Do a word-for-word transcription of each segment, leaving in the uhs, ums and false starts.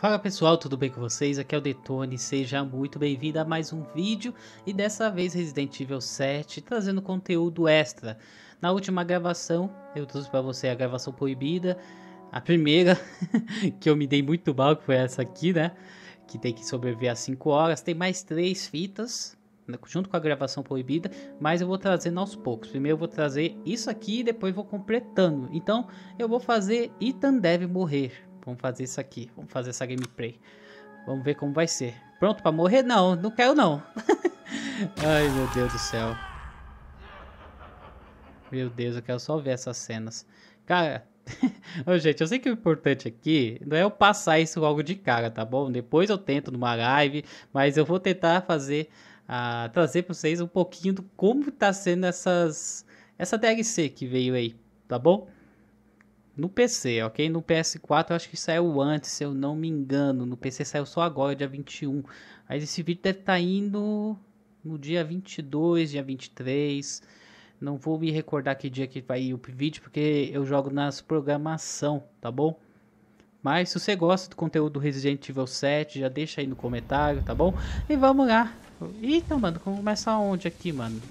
Fala pessoal, tudo bem com vocês? Aqui é o Detone, seja muito bem-vindo a mais um vídeo e dessa vez Resident Evil sete, trazendo conteúdo extra. Na última gravação, eu trouxe para você a gravação proibida, a primeira, que eu me dei muito mal, que foi essa aqui, né? Que tem que sobreviver a cinco horas, tem mais três fitas, junto com a gravação proibida, mas eu vou trazendo aos poucos. Primeiro eu vou trazer isso aqui e depois vou completando. Então, eu vou fazer Ethan deve morrer. Vamos fazer isso aqui, vamos fazer essa gameplay. Vamos ver como vai ser. Pronto pra morrer? Não, não quero não. Ai meu Deus do céu. Meu Deus, eu quero só ver essas cenas. Cara, oh, gente, eu sei que o importante aqui não é eu passar isso logo de cara, tá bom? Depois eu tento numa live, mas eu vou tentar fazer, uh, trazer pra vocês um pouquinho do como tá sendo essas, essa D L C que veio aí, tá bom? No P C, ok? No P S quatro eu acho que saiu antes, se eu não me engano. No P C saiu só agora, dia vinte e um. Mas esse vídeo deve estar indo no dia vinte e dois, dia vinte e três. Não vou me recordar que dia que vai ir o vídeo, porque eu jogo nas programação, tá bom? Mas se você gosta do conteúdo Resident Evil sete, já deixa aí no comentário, tá bom? E vamos lá. Eita, mano, começa onde aqui, mano?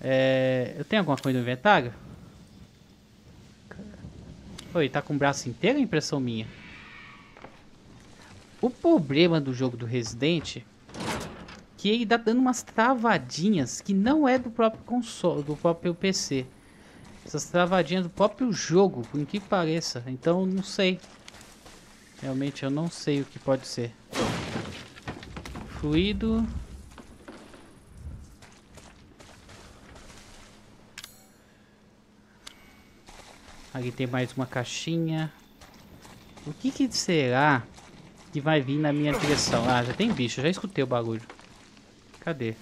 É... Eu tenho alguma coisa no inventário? Oi, tá com o braço inteiro, é impressão minha? O problema do jogo do Resident é que ele tá dando umas travadinhas que não é do próprio console, do próprio P C. Essas travadinhas do próprio jogo, por que pareça. Então, não sei. Realmente, eu não sei o que pode ser. Fluido. Ali tem mais uma caixinha. O que, que será que vai vir na minha direção? Ah, já tem bicho, já escutei o barulho. Cadê?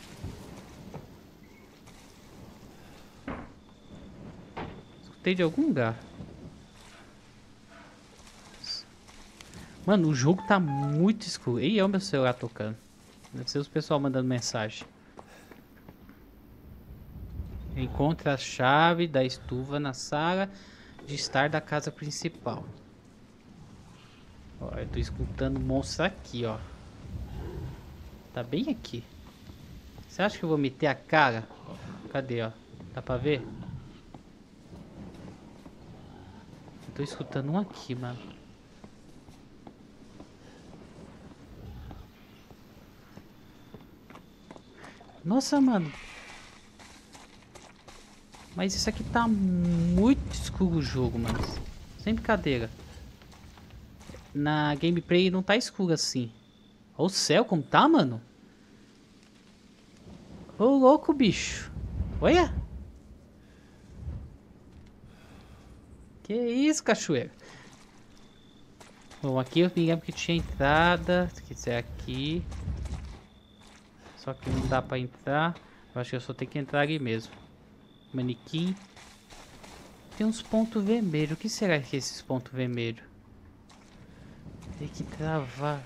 Escutei de algum lugar. Mano, o jogo tá muito escuro. E é o meu celular tocando. Deve ser os pessoal mandando mensagem. Encontra a chave da estufa na sala de estar da casa principal. Ó, eu tô escutando monstro aqui, ó. Tá bem aqui. Você acha que eu vou meter a cara? Cadê, ó? Dá pra ver? Eu tô escutando um aqui, mano. Nossa, mano. Mas isso aqui tá muito escuro o jogo, mano. Sem brincadeira. Na gameplay não tá escuro assim. Olha o céu como tá, mano. Ô louco, bicho. Olha. Que isso, cachoeira. Bom, aqui eu me lembro que tinha entrada. Que isso é aqui. Só que não dá pra entrar. Eu acho que eu só tenho que entrar ali mesmo. Manequim. Tem uns pontos vermelhos. O que será que é esses pontos vermelhos? Tem que travar.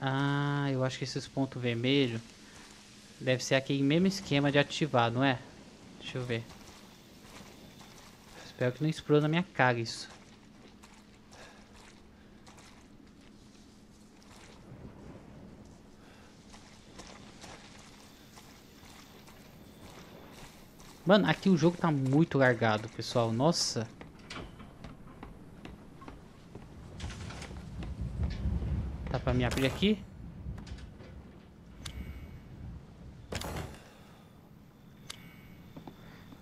Ah, eu acho que esses pontos vermelhos deve ser aquele mesmo esquema de ativar, não é? Deixa eu ver. Espero que não exploda na minha cara isso. Mano, aqui o jogo tá muito largado, pessoal. Nossa. Tá pra me abrir aqui?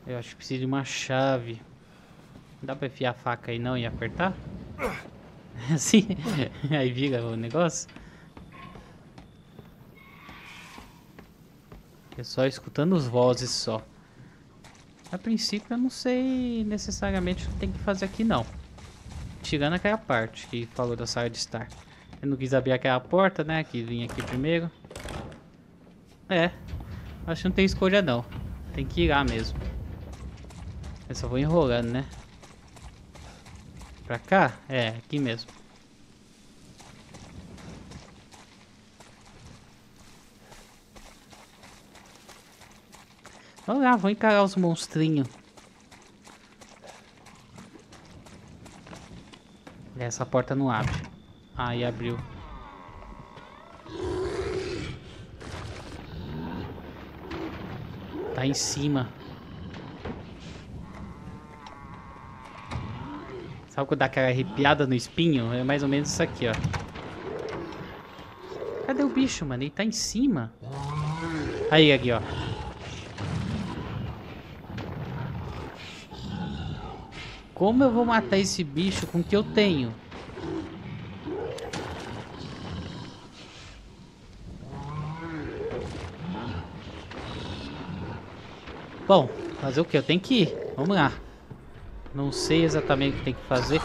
Eu acho que preciso de uma chave. Não dá pra enfiar a faca aí não e apertar? Assim? Aí vira o negócio. Pessoal, escutando as vozes só. A princípio eu não sei necessariamente o que tem que fazer aqui não. Tirando aquela parte que falou da sala de estar. Eu não quis abrir aquela porta, né? Que vim aqui primeiro. É. Acho que não tem escolha não. Tem que ir lá mesmo. Eu só vou enrolando, né? Pra cá? É, aqui mesmo. Vamos lá, vou encarar os monstrinhos. Essa porta não abre. Aí abriu. Tá em cima. Sabe quando dá aquela arrepiada no espinho? É mais ou menos isso aqui, ó. Cadê o bicho, mano? Ele tá em cima. Aí, aqui, ó. Como eu vou matar esse bicho com o que eu tenho? Bom, fazer o que? Eu tenho que ir. Vamos lá. Não sei exatamente o que tem que fazer.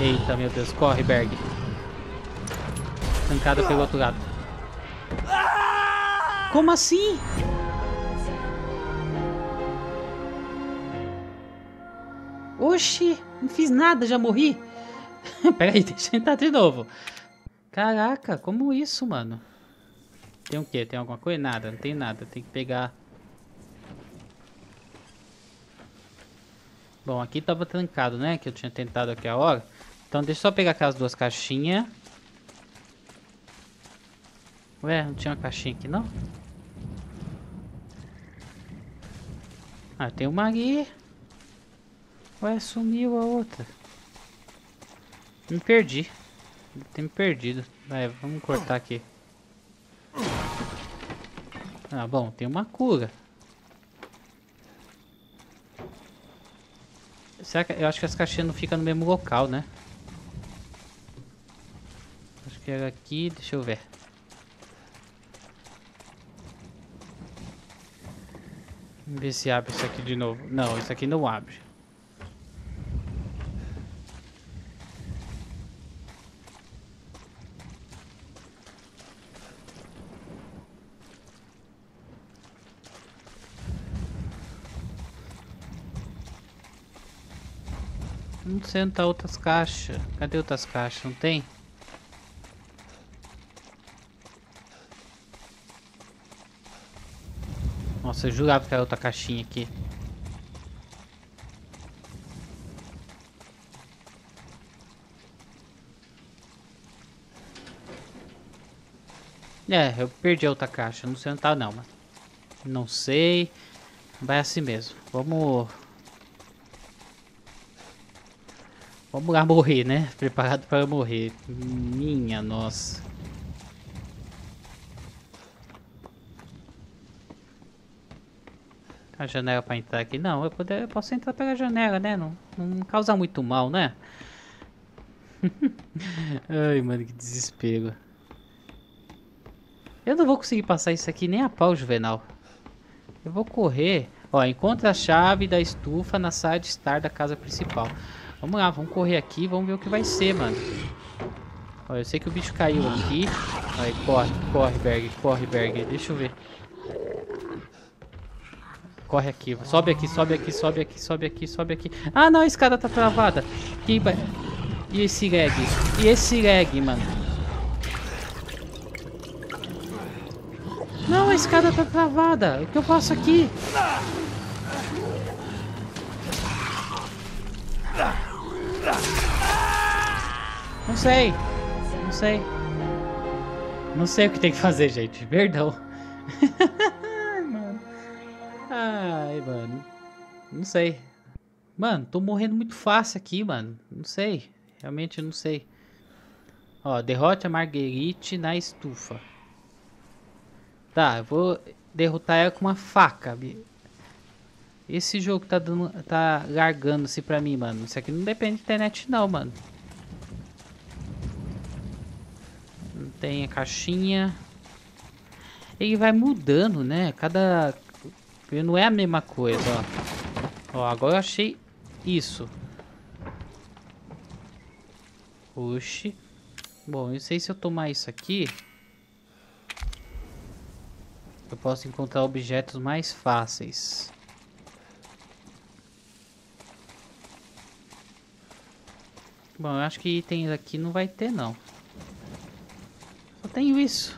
Eita, meu Deus. Corre, Berg. Tancada pelo outro lado. Como assim? Oxi, não fiz nada, já morri. Pera aí, deixa eu entrar de novo. Caraca, como isso, mano? Tem o quê? Tem alguma coisa? Nada, não tem nada. Tem que pegar... Bom, aqui tava trancado, né? Que eu tinha tentado aqui a hora. Então deixa eu só pegar aquelas duas caixinhas. Ué, não tinha uma caixinha aqui, não? Ah, tem uma ali. Ué, sumiu a outra. Me perdi. Tem me perdido. Vai, vamos cortar aqui. Ah, bom, tem uma cura. Será que... Eu acho que as caixinhas não ficam no mesmo local, né? Acho que era aqui. Deixa eu ver. Vamos ver se abre isso aqui de novo. Não, isso aqui não abre. Não sei onde tá outras caixas. Cadê outras caixas? Não tem? Nossa, eu jurava que era outra caixinha aqui. É, eu perdi a outra caixa. Não sei onde tá não, mano. Não sei. Vai assim mesmo. Vamos... Vamos lá morrer, né? Preparado para morrer. Minha nossa. A janela para entrar aqui? Não, eu, poder, eu posso entrar pela janela, né? Não, não causa muito mal, né? Ai, mano, que desespero. Eu não vou conseguir passar isso aqui nem a pau, Juvenal. Eu vou correr. Ó, encontra a chave da estufa na sala de estar da casa principal. Vamos lá, vamos correr aqui, vamos ver o que vai ser, mano. Ó, eu sei que o bicho caiu aqui. Aí, corre, corre, Berg, corre, Berg. Deixa eu ver. Corre aqui, sobe aqui, sobe aqui, sobe aqui, sobe aqui, sobe aqui. Ah, não, a escada tá travada. Que... E esse lag? E esse lag, mano? Não, a escada tá travada. O que eu faço aqui? Não sei, não sei. Não sei o que tem que fazer, gente. Perdão. Mano. Ai, mano. Não sei. Mano, tô morrendo muito fácil aqui, mano. Não sei. Realmente não sei. Ó, derrote a Marguerite na estufa. Tá, eu vou derrotar ela com uma faca. Esse jogo tá, dando, tá largando-se pra mim, mano. Isso aqui não depende de internet, não, mano. Não tem a caixinha. Ele vai mudando, né? Cada... Não é a mesma coisa, ó. Ó, agora eu achei isso. Oxi. Bom, eu não sei se eu tomar isso aqui. Eu posso encontrar objetos mais fáceis. Bom, eu acho que itens aqui não vai ter, não. Só tenho isso.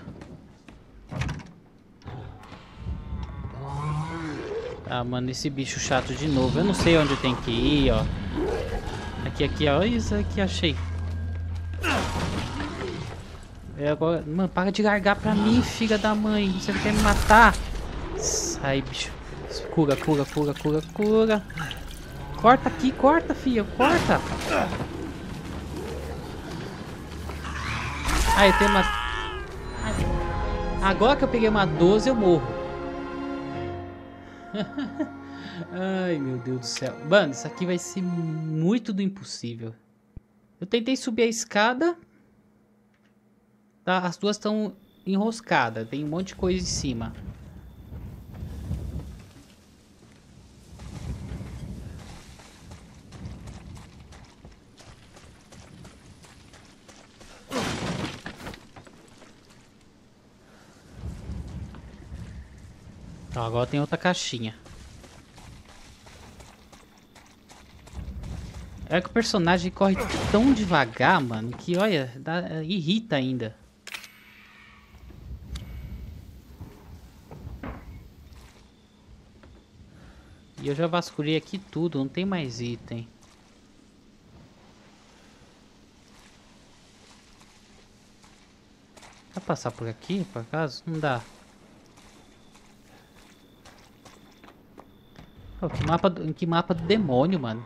Ah, mano, esse bicho chato de novo. Eu não sei onde tem que ir, ó. Aqui, aqui, ó. Isso aqui, achei. E agora... Mano, para de largar pra mim, filha da mãe. Você quer me matar? Sai, bicho. Cura, cura, cura, cura, cura. Corta aqui, corta, filha. Corta. Aí, tem uma... Agora que eu peguei uma doze, eu morro. Ai, meu Deus do céu. Mano, isso aqui vai ser muito do impossível. Eu tentei subir a escada. Tá, as duas estão enroscadas. Tem um monte de coisa em cima. Então, agora tem outra caixinha. É que o personagem corre tão devagar, mano, que olha, dá, irrita ainda. E eu já vasculhei aqui tudo, não tem mais item. Dá pra passar por aqui, por acaso? Não dá. Pô, que mapa do, que mapa do demônio, mano.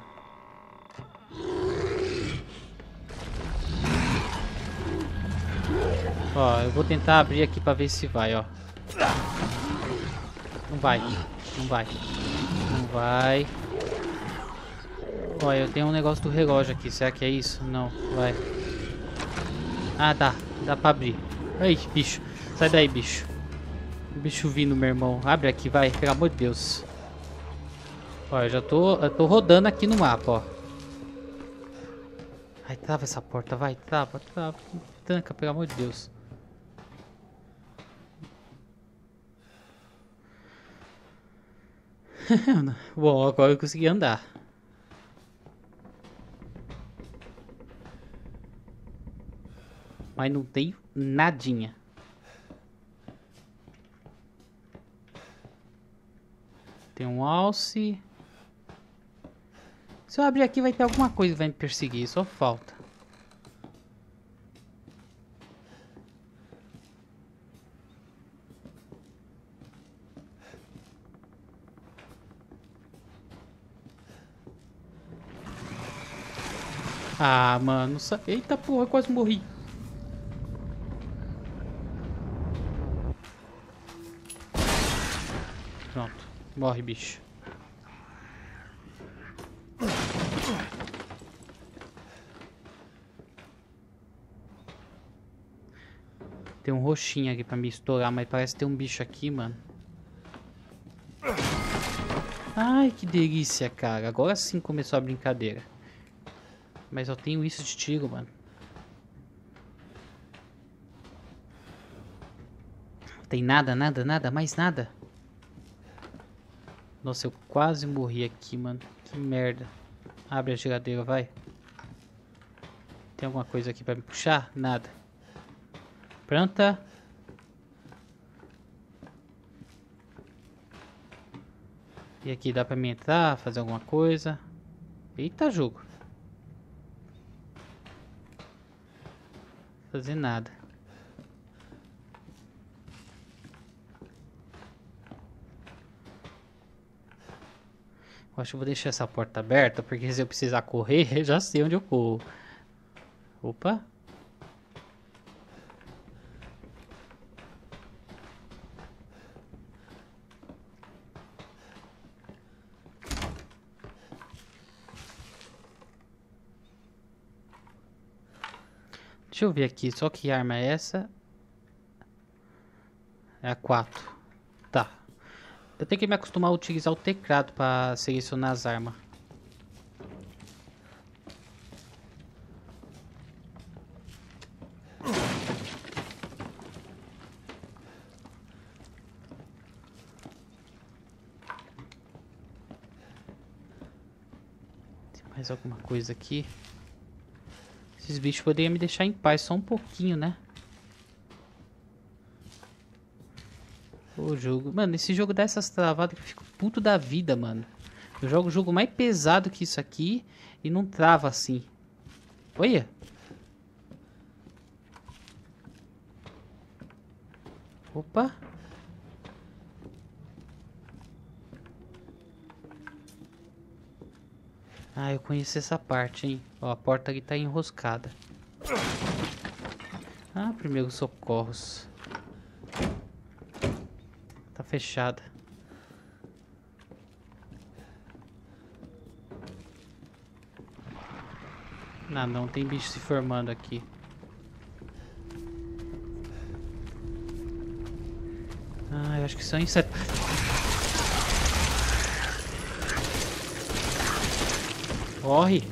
Ó, eu vou tentar abrir aqui pra ver se vai, ó. Não vai, não vai, não vai. Ó, eu tenho um negócio do relógio aqui, será que é isso? Não, vai. Ah, dá, dá pra abrir. Ai, bicho, sai daí, bicho. O bicho vindo, meu irmão. Abre aqui, vai, pelo amor de Deus. Ó, eu já tô, eu tô rodando aqui no mapa, ó. Ai, trava essa porta, vai, trava, trava. Tanca, pelo amor de Deus. Bom, agora eu consegui andar. Mas não tenho nadinha. Tem um alce. Se eu abrir aqui vai ter alguma coisa que vai me perseguir, só falta. Ah, mano, sa... eita porra, quase morri. Pronto, morre, bicho. Tem um roxinho aqui pra me estourar, mas parece que tem um bicho aqui, mano. Ai, que delícia, cara. Agora sim começou a brincadeira. Mas eu tenho isso de tiro, mano. Tem nada, nada, nada, mais nada. Nossa, eu quase morri aqui, mano. Que merda. Abre a geladeira, vai. Tem alguma coisa aqui pra me puxar? Nada. Planta. E aqui dá pra mim entrar, fazer alguma coisa. Eita, jogo. Fazer nada. Eu acho que eu vou deixar essa porta aberta, porque se eu precisar correr, eu já sei onde eu corro. Opa. Deixa eu ver aqui, só que arma é essa? É a quatro. Tá. Eu tenho que me acostumar a utilizar o teclado para selecionar as armas. Tem mais alguma coisa aqui? Esses bichos poderiam me deixar em paz só um pouquinho, né? O jogo... Mano, esse jogo dá essas travadas que eu fico puto da vida, mano. Eu jogo o jogo mais pesado que isso aqui e não trava assim. Olha! Opa. Ah, eu conheci essa parte, hein? Ó, a porta aqui tá enroscada. Ah, primeiro socorros. Tá fechada. Ah, não, tem bicho se formando aqui. Ah, eu acho que são insetos. Corre!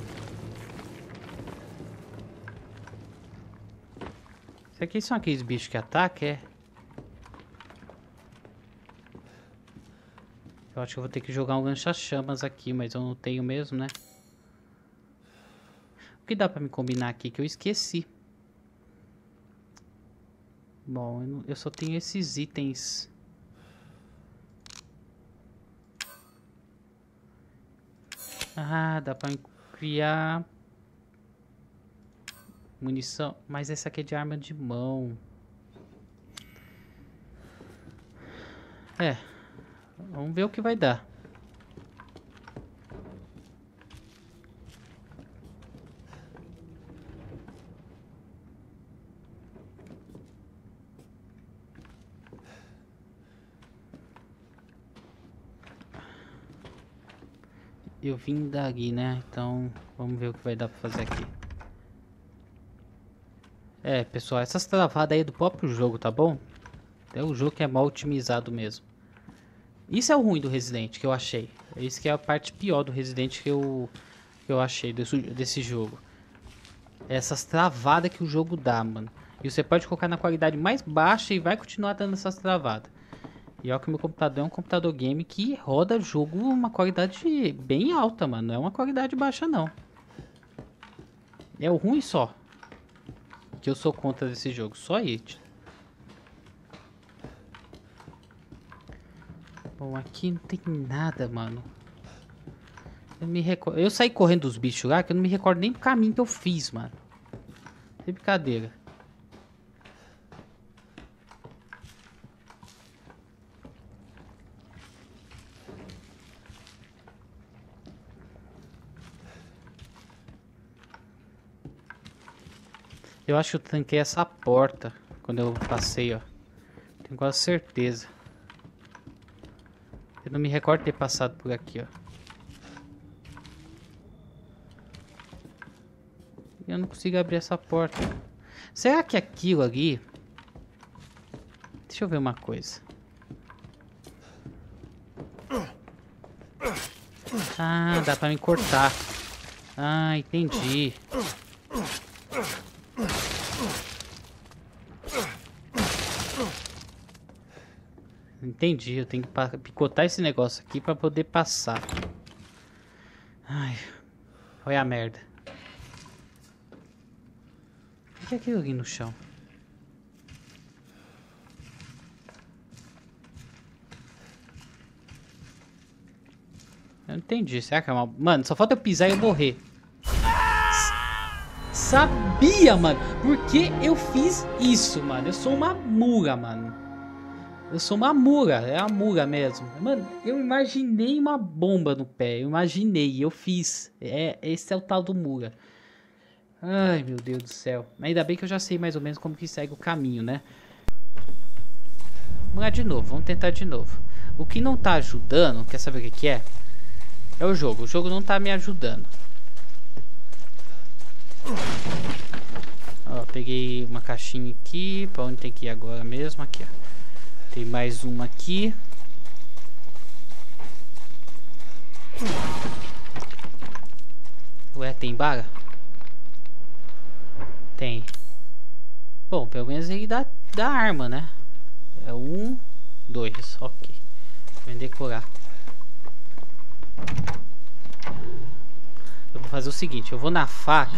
Isso aqui são aqueles bichos que atacam, é? Eu acho que eu vou ter que jogar um lança-chamas aqui, mas eu não tenho mesmo, né? O que dá pra me combinar aqui que eu esqueci? Bom, eu, não, eu só tenho esses itens. Ah, dá pra criar munição. Mas essa aqui é de arma de mão. É. Vamos ver o que vai dar. Eu vim daqui, né? Então, vamos ver o que vai dar pra fazer aqui. É, pessoal, essas travadas aí é do próprio jogo, tá bom? É o jogo que é mal otimizado mesmo. Isso é o ruim do Resident, que eu achei. Isso que é a parte pior do Resident que eu, que eu achei desse, desse jogo. Essas travadas que o jogo dá, mano. E você pode colocar na qualidade mais baixa e vai continuar dando essas travadas. E olha que o meu computador é um computador game que roda jogo uma qualidade bem alta, mano. Não é uma qualidade baixa, não. É o ruim só. Que eu sou contra desse jogo. Só it. Bom, aqui não tem nada, mano. Eu, me recordo... eu saí correndo dos bichos lá que eu não me recordo nem do caminho que eu fiz, mano. Sem brincadeira. Eu acho que eu tranquei essa porta quando eu passei, ó. Tenho quase certeza. Eu não me recordo de ter passado por aqui, ó. Eu não consigo abrir essa porta. Será que aquilo ali... Deixa eu ver uma coisa. Ah, dá pra me cortar. Ah, entendi. Entendi, eu tenho que picotar esse negócio aqui pra poder passar. Ai, olha a merda. O que é aquilo ali no chão? Eu não entendi, será que é uma... Mano, só falta eu pisar e eu morrer. Sabia, mano, porque eu fiz isso, mano. Eu sou uma mula, mano. Eu sou uma mula, é a mula mesmo. Mano, eu imaginei uma bomba no pé. Eu imaginei, eu fiz. É, esse é o tal do mula. Ai, meu Deus do céu. Ainda bem que eu já sei mais ou menos como que segue o caminho, né? Vamos lá de novo, vamos tentar de novo. O que não tá ajudando, quer saber o que que é? É o jogo, o jogo não tá me ajudando. Ó, peguei uma caixinha aqui. Pra onde tem que ir agora mesmo? Aqui, ó. Tem mais uma aqui. Ué, tem bala? Tem. Bom, pelo menos ele dá, dá arma, né? É um, dois, ok. Vou decorar. Eu vou fazer o seguinte, eu vou na faca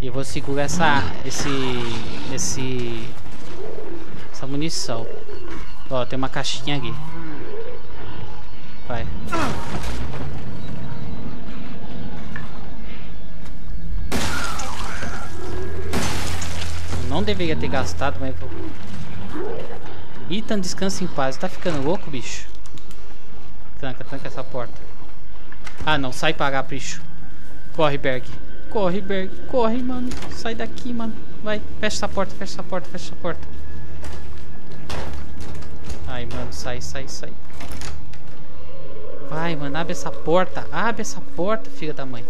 e vou segurar essa, esse, esse... essa munição. Ó, tem uma caixinha aqui. Vai. Eu não deveria ter gastado, mas... Ethan, descansa em paz. Tá ficando louco, bicho? Tranca, tranca essa porta. Ah, não. Sai pagar, bicho. Corre, Berg. Corre, Berg. Corre, mano. Sai daqui, mano. Vai. Fecha essa porta, fecha essa porta, fecha essa porta. Ai, mano. Sai, sai, sai. Vai, mano. Abre essa porta. Abre essa porta, filha da mãe.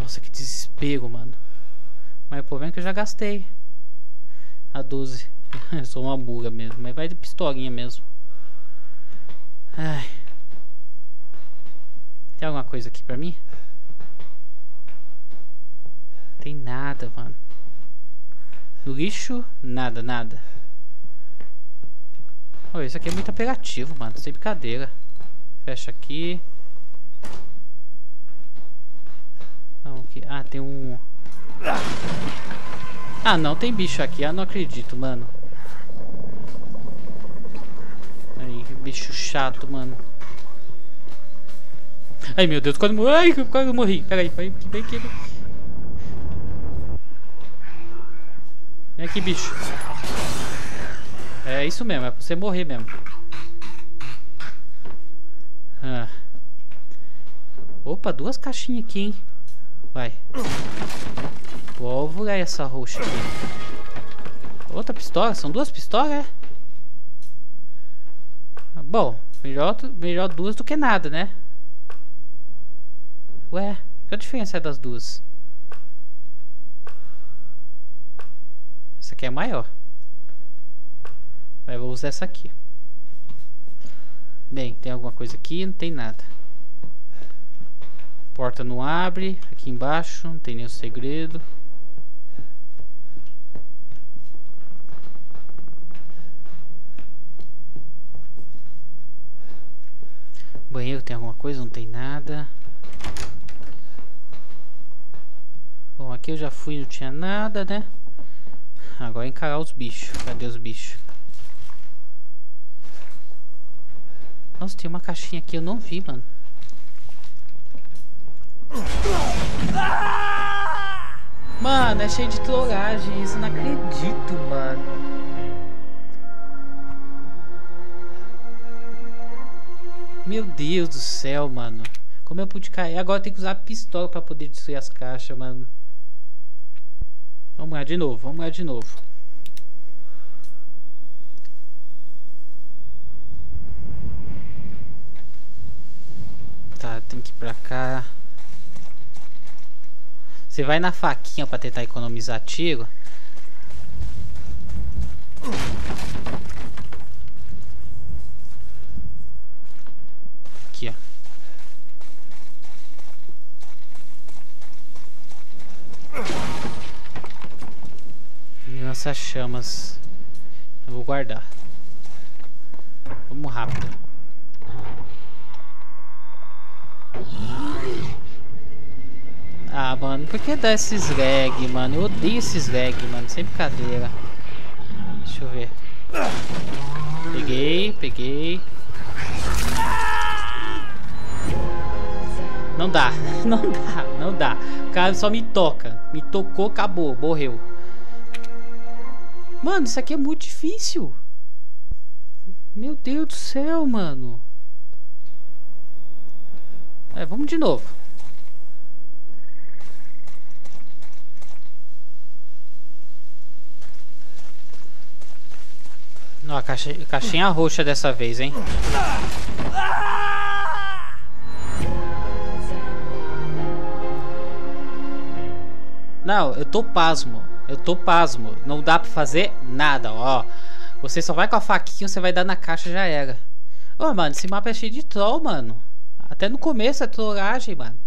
Nossa, que desespero, mano. Mas o problema é que eu já gastei a doze. Eu sou uma mula mesmo. Mas vai de pistolinha mesmo. Ai. Tem alguma coisa aqui pra mim? Tem nada, mano. No lixo, nada, nada. Olha, isso aqui é muito apelativo, mano. Sem brincadeira. Fecha aqui. Vamos aqui. Ah, tem um... Ah, não, tem bicho aqui. Ah, não acredito, mano. Aí, bicho chato, mano. Ai, meu Deus, quase morri. Ai, quase morri. Pera aí, peraí. Vem aqui, vem aqui, bicho. É isso mesmo, é pra você morrer mesmo. Ah. Opa, duas caixinhas aqui, hein. Vai. Pólvora e essa roxa aqui. Outra pistola? São duas pistolas, é? Bom, melhor, melhor duas do que nada, né? Ué, que a diferença é das duas? Essa aqui é maior. Mas eu vou usar essa aqui. Bem, tem alguma coisa aqui? Não tem nada. Porta não abre, aqui embaixo, não tem nenhum segredo. Banheiro tem alguma coisa? Não tem nada. Bom, aqui eu já fui, não tinha nada, né? Agora é encarar os bichos. Cadê os bichos? Nossa, tem uma caixinha aqui, eu não vi, mano. Mano, é cheio de trollagem isso, não acredito, mano. Meu Deus do céu, mano. Como eu pude cair? Agora eu tenho que usar a pistola pra poder destruir as caixas, mano. Vamos lá de novo, vamos lá de novo. Tá, tem que ir pra cá. Você vai na faquinha pra tentar economizar tiro. Aqui, ó. Lança chamas. Eu vou guardar. Vamos rápido. Ah, mano, por que dá esses lag, mano? Eu odeio esses lag, mano, sem brincadeira. Deixa eu ver. Peguei, peguei. Não dá, não dá, não dá. O cara só me toca. Me tocou, acabou, morreu. Mano, isso aqui é muito difícil. Meu Deus do céu, mano. É, vamos de novo. Não, a caixa, a caixinha roxa dessa vez, hein? Não, eu tô pasmo. Eu tô pasmo. Não dá pra fazer nada, ó. Você só vai com a faquinha, você vai dar na caixa, já era. Ô, mano, esse mapa é cheio de troll, mano. Até no começo é trollagem, mano.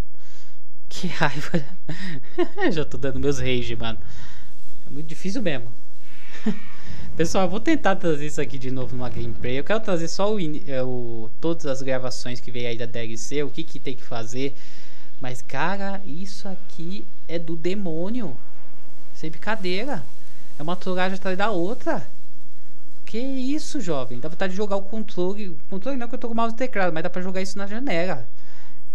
Que raiva. Já tô dando meus rage, mano. É muito difícil mesmo. Pessoal, eu vou tentar trazer isso aqui de novo numa gameplay. Eu quero trazer só o, é, o todas as gravações que veio aí da D L C, o que que tem que fazer. Mas, cara, isso aqui é do demônio. Sem brincadeira. É uma trollagem atrás da outra. Que isso, jovem. Dá vontade de jogar o controle. O controle não, que eu tô com o mouse e teclado, mas dá pra jogar isso na janela.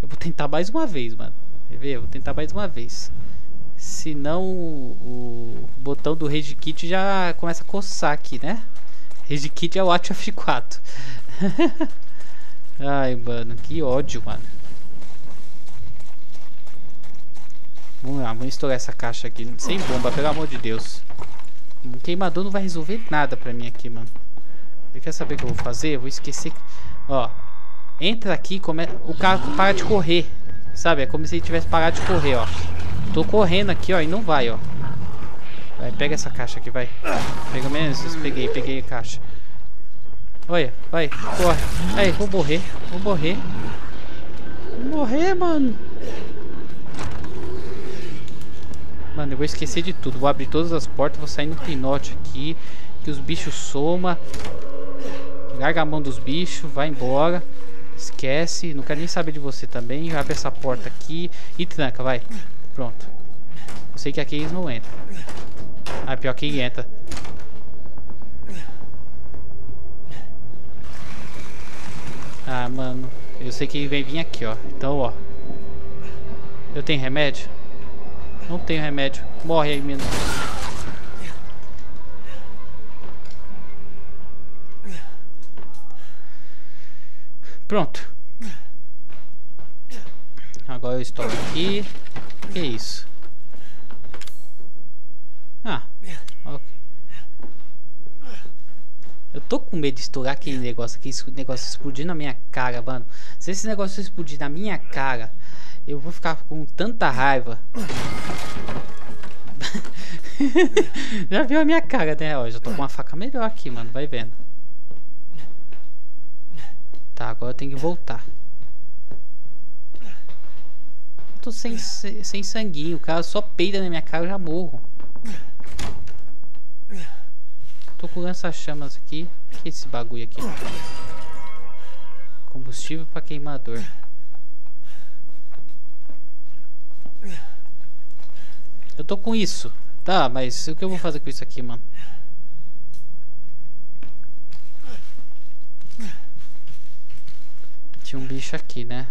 Eu vou tentar mais uma vez, mano. Quer ver? Eu vou tentar mais uma vez. Se senão o botão do Rage Quit já começa a coçar aqui, né? Rage Quit é o Alt F quatro. Ai, mano, que ódio, mano. Vamos lá, vamos estourar essa caixa aqui. Sem bomba, pelo amor de Deus. Um queimador não vai resolver nada pra mim aqui, mano. Você quer saber o que eu vou fazer? Eu vou esquecer. Ó, entra aqui, come... o cara para de correr. Sabe, é como se ele tivesse parado de correr, ó. Tô correndo aqui, ó, e não vai, ó. Vai, pega essa caixa aqui, vai. Pelo menos isso, peguei, peguei a caixa. Olha, vai, corre. Aí, vou morrer, vou morrer. Vou morrer, mano. Mano, eu vou esquecer de tudo. Vou abrir todas as portas, vou sair no pinote aqui. Que os bichos soma. Larga a mão dos bichos, vai embora. Esquece, não quero nem saber de você também. Abre essa porta aqui e tranca, vai. Pronto. Eu sei que aqui eles não entram. Ah, pior que ele entra. Ah, mano, eu sei que ele vem vir aqui, ó. Então, ó. Eu tenho remédio? Não tenho remédio. Morre aí, menino. Pronto. Agora eu estou aqui. Que isso? Ah, ok. Eu tô com medo de estourar aquele negócio aqui, esse negócio explodir na minha cara, mano. Se esse negócio explodir na minha cara, eu vou ficar com tanta raiva. Já viu a minha cara, né? Ó, já tô com uma faca melhor aqui, mano. Vai vendo. Tá, agora eu tenho que voltar. Eu tô sem, sem sanguinho, o cara só peida na minha cara, eu já morro. Tô com lança-chamas aqui. O que é esse bagulho aqui? Combustível pra queimador. Eu tô com isso. Tá, mas o que eu vou fazer com isso aqui, mano? Tinha um bicho aqui, né?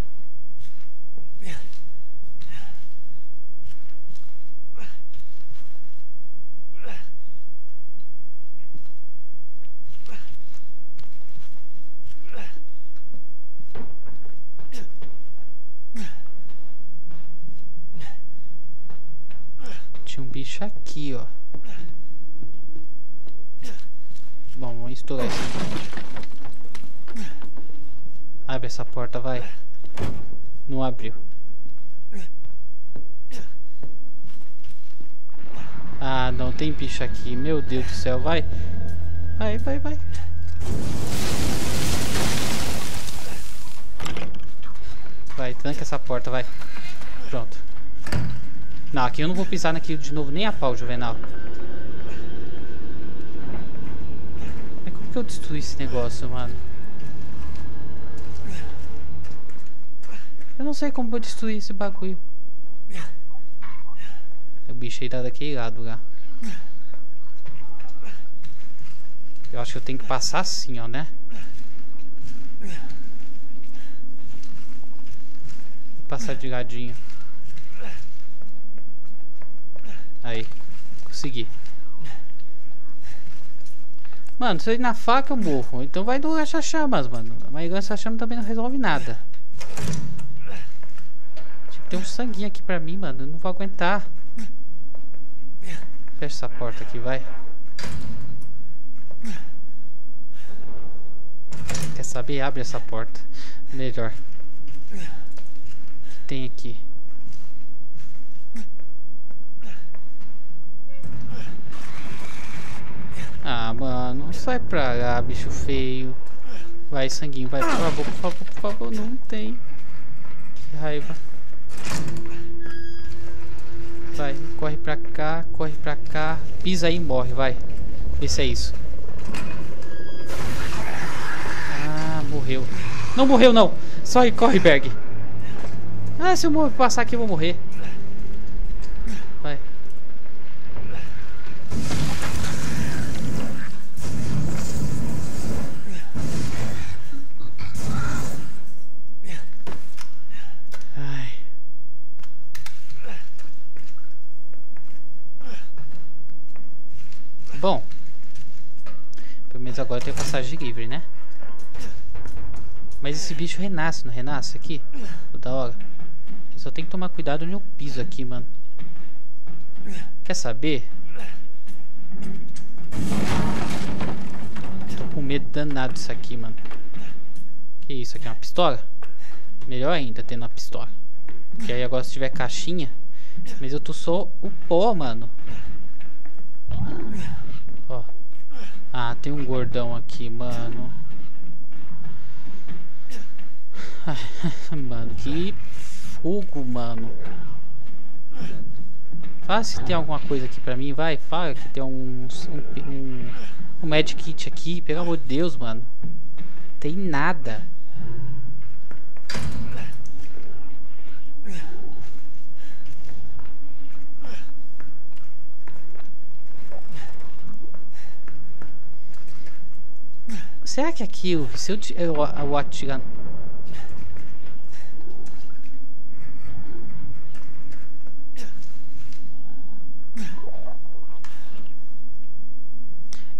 Um bicho aqui, ó. Bom, vamos estourar isso aqui. Abre essa porta, vai. Não abriu. Ah, não, tem bicho aqui. Meu Deus do céu, vai. Vai, vai, vai. Vai, tranca essa porta, vai. Pronto. Não, aqui eu não vou pisar naquilo de novo nem a pau, Juvenal. Mas como que eu destruí esse negócio, mano? Eu não sei como vou destruir esse bagulho. O bicho aí tá daquele lado lá. Eu acho que eu tenho que passar assim, ó, né? Vou passar de ladinho. Aí, consegui. Mano, se eu ir na faca eu morro. Então vai do lança-chamas, mano. Mas lança-chamas também não resolve nada. Tem um sanguinho aqui pra mim, mano. Eu não vou aguentar. Fecha essa porta aqui, vai. Quer saber? Abre essa porta. Melhor. O que tem aqui? Ah, mano, sai pra lá, bicho feio. Vai, sanguinho, vai, por favor, por favor, por favor. Não tem. Que raiva. Vai, corre pra cá, corre pra cá. Pisa aí e morre, vai. Vê se é isso. Ah, morreu. Não morreu, não. Só corre, Berg. Ah, se eu morrer, passar aqui eu vou morrer. Vai. Bom, pelo menos agora tem passagem livre, né? Mas esse bicho renasce, não renasce aqui? Toda hora. Eu só tenho que tomar cuidado onde eu piso aqui, mano. Quer saber? Tô com medo danado disso aqui, mano. Que isso aqui, é uma pistola? Melhor ainda tendo uma pistola. Porque aí agora se tiver caixinha. Mas eu tô só o pó, mano. Ó. Ah, tem um gordão aqui, mano. Mano, que fogo, mano. Fala se tem alguma coisa aqui pra mim, vai. Fala que tem um, um, um, um Magic Kit aqui. Pelo amor de Deus, mano. Tem nada. Será que aquilo, se eu, eu, eu atirar...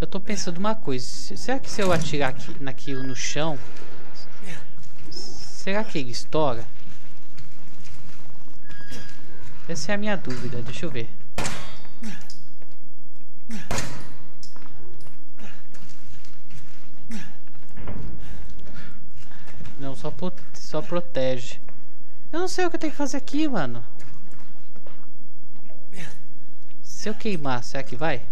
Eu tô pensando uma coisa, será que se eu atirar aqui, naquilo no chão, será que ele estoura? Essa é a minha dúvida, deixa eu ver. Não, só, prote só protege. Eu não sei o que eu tenho que fazer aqui, mano. Se eu queimar, será que vai?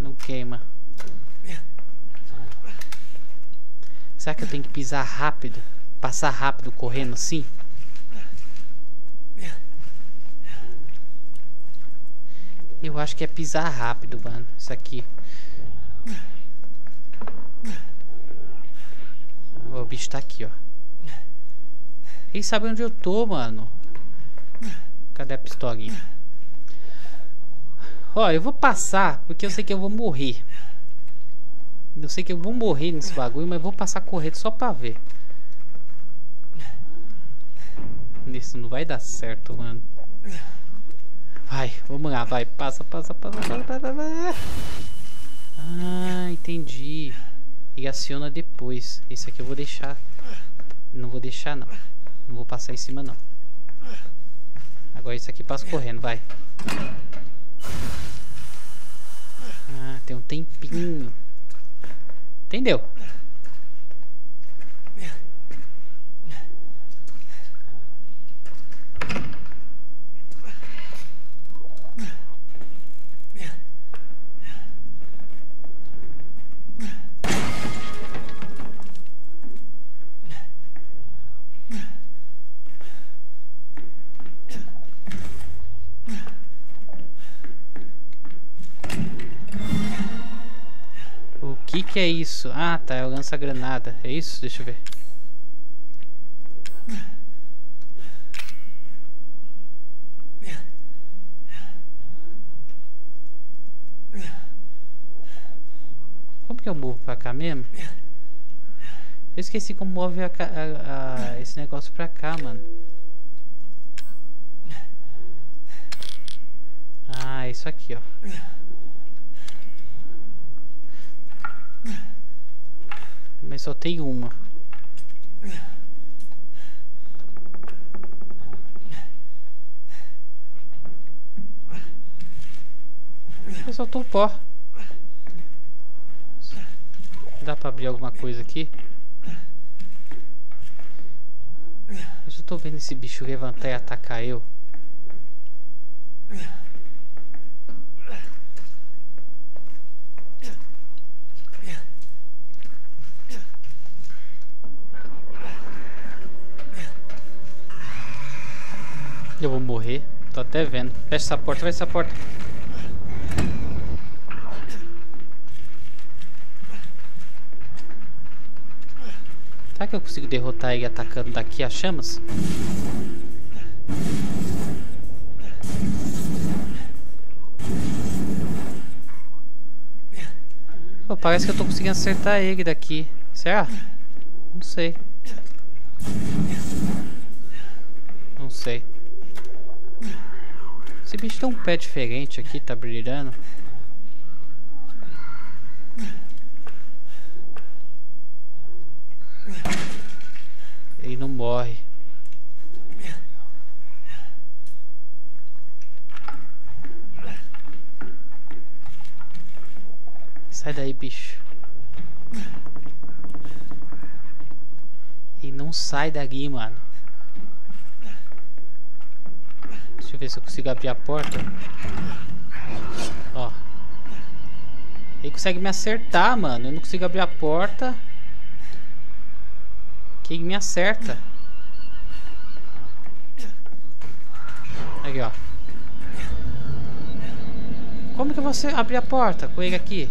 Não queima. Será que eu tenho que pisar rápido? Passar rápido correndo assim? Eu acho que é pisar rápido, mano. Isso aqui. O bicho tá aqui, ó. Ele sabe onde eu tô, mano. Cadê a pistolinha? Ó, eu vou passar, porque eu sei que eu vou morrer. Eu sei que eu vou morrer nesse bagulho, mas vou passar correndo só pra ver. Isso não vai dar certo, mano. Vai, vamos lá, vai. Passa, passa, passa, passa, passa, passa. Ah, entendi. E aciona depois. Esse aqui eu vou deixar. Não vou deixar não. Não vou passar em cima não. Agora isso aqui passa correndo, vai. Ah, tem um tempinho. Entendeu? Que é isso? Ah, tá, eu lanço a granada. É isso? Deixa eu ver. Como que eu movo pra cá mesmo? Eu esqueci como move a, a, a, esse negócio pra cá, mano. Ah, é isso aqui, ó. Mas só tem uma. Eu só tô pó. Dá pra abrir alguma coisa aqui? Eu já tô vendo esse bicho levantar e atacar eu. Eu vou morrer, tô até vendo. Fecha essa porta, fecha essa porta. Será que eu consigo derrotar ele atacando daqui as chamas? Pô, parece que eu tô conseguindo acertar ele daqui. Será? Não sei. Não sei. Esse bicho tem um pé diferente aqui, tá brilhando. morre. Sai daí, bicho. E não sai daqui, mano. Deixa eu ver se eu consigo abrir a porta. Ó. Ele consegue me acertar, mano. Eu não consigo abrir a porta. Quem me acerta? Aqui, ó. Como que você abre a porta com ele aqui?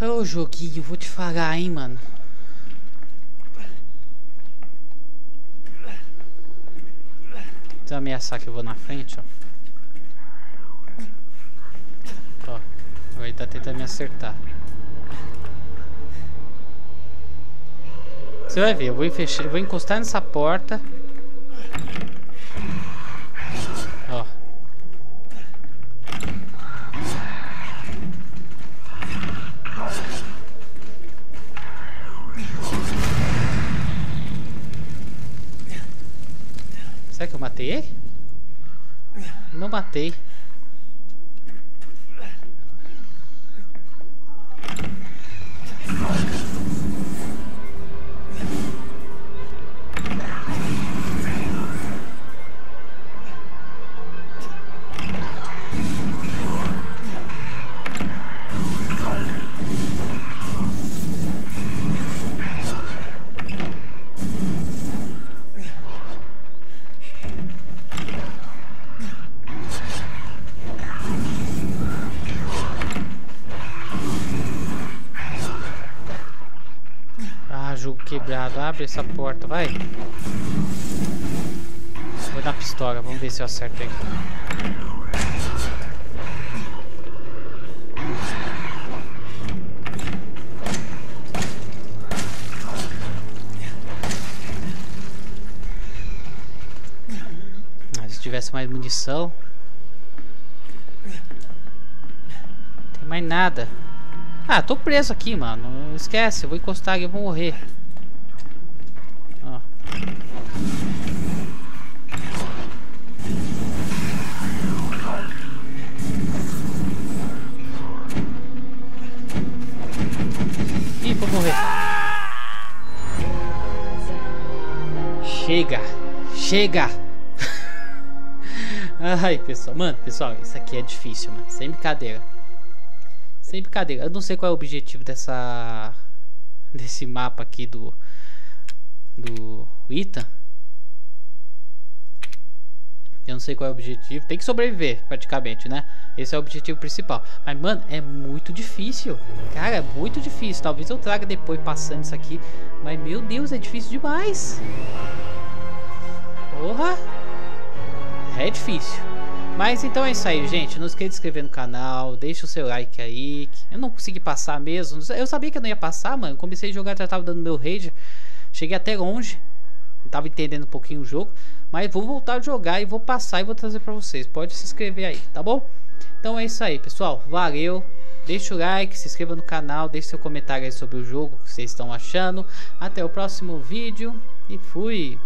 Ô, joguinho, vou te falar, hein, mano. Vou ameaçar que eu vou na frente, ó. Ó, ele tá tentando me acertar. Você vai ver, eu vou, fechar, eu vou encostar nessa porta. Ó. Será que eu matei ele? Não matei. Quebrado, abre essa porta, vai. Vou dar pistola, vamos ver se eu acerto aí. Ah, se tivesse mais munição. Não tem mais nada. Ah, tô preso aqui, mano. Esquece, eu vou encostar aqui, eu vou morrer. Ih, vou morrer. Chega, chega. Ai, pessoal, mano, pessoal, isso aqui é difícil, mano. Sem brincadeira. Sem brincadeira. Eu não sei qual é o objetivo dessa, desse mapa aqui do do Ethan. Eu não sei qual é o objetivo. Tem que sobreviver, praticamente, né? Esse é o objetivo principal. Mas, mano, é muito difícil. Cara, é muito difícil. Talvez eu traga depois passando isso aqui. Mas, meu Deus, é difícil demais. Porra. É difícil. Mas, então é isso aí, gente. Não esqueça de se inscrever no canal. Deixa o seu like aí. Eu não consegui passar mesmo. Eu sabia que eu não ia passar, mano. Comecei a jogar, já tava dando meu rage. Cheguei até longe. Tava entendendo um pouquinho o jogo, mas vou voltar a jogar e vou passar e vou trazer pra vocês. Pode se inscrever aí, tá bom? Então é isso aí, pessoal, valeu. Deixa o like, se inscreva no canal, deixe seu comentário aí sobre o jogo, o que vocês estão achando. Até o próximo vídeo e fui!